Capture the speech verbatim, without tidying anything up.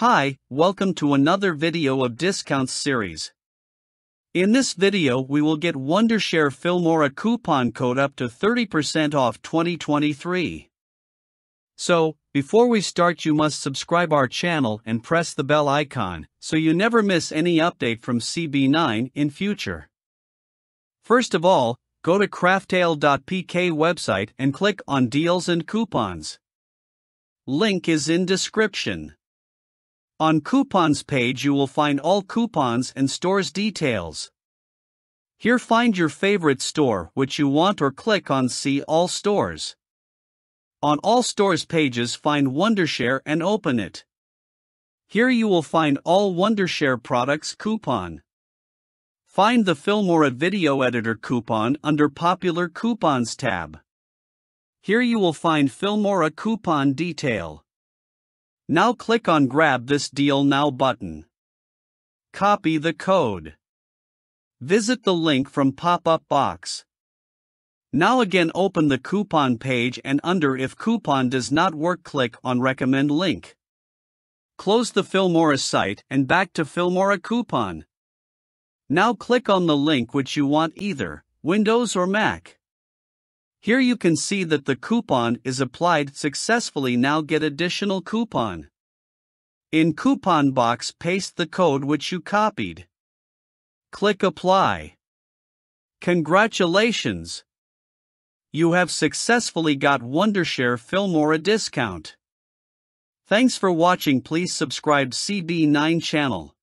Hi, welcome to another video of discounts series. In this video we will get Wondershare Filmora coupon code up to thirty percent off twenty twenty-three. So, before we start you must subscribe our channel and press the bell icon, so you never miss any update from C B nine in future. First of all, go to craftale dot P K website and click on Deals and Coupons. Link is in description. On coupons page you will find all coupons and stores details. Here find your favorite store which you want or click on see all stores. On all stores pages find Wondershare and open it. Here you will find all Wondershare products coupon. Find the Filmora video editor coupon under popular coupons tab. Here you will find Filmora coupon detail. Now click on Grab this Deal Now button. Copy the code. Visit the link from pop-up box. Now again open the coupon page and under If Coupon Does Not Work click on Recommend link. Close the Filmora site and back to Filmora coupon. Now click on the link which you want either, Windows or Mac. Here you can see that the coupon is applied successfully. Now get additional coupon. In coupon box paste the code which you copied. Click apply. Congratulations! You have successfully got Wondershare Filmora discount. Thanks for watching. Please subscribe C B nine channel.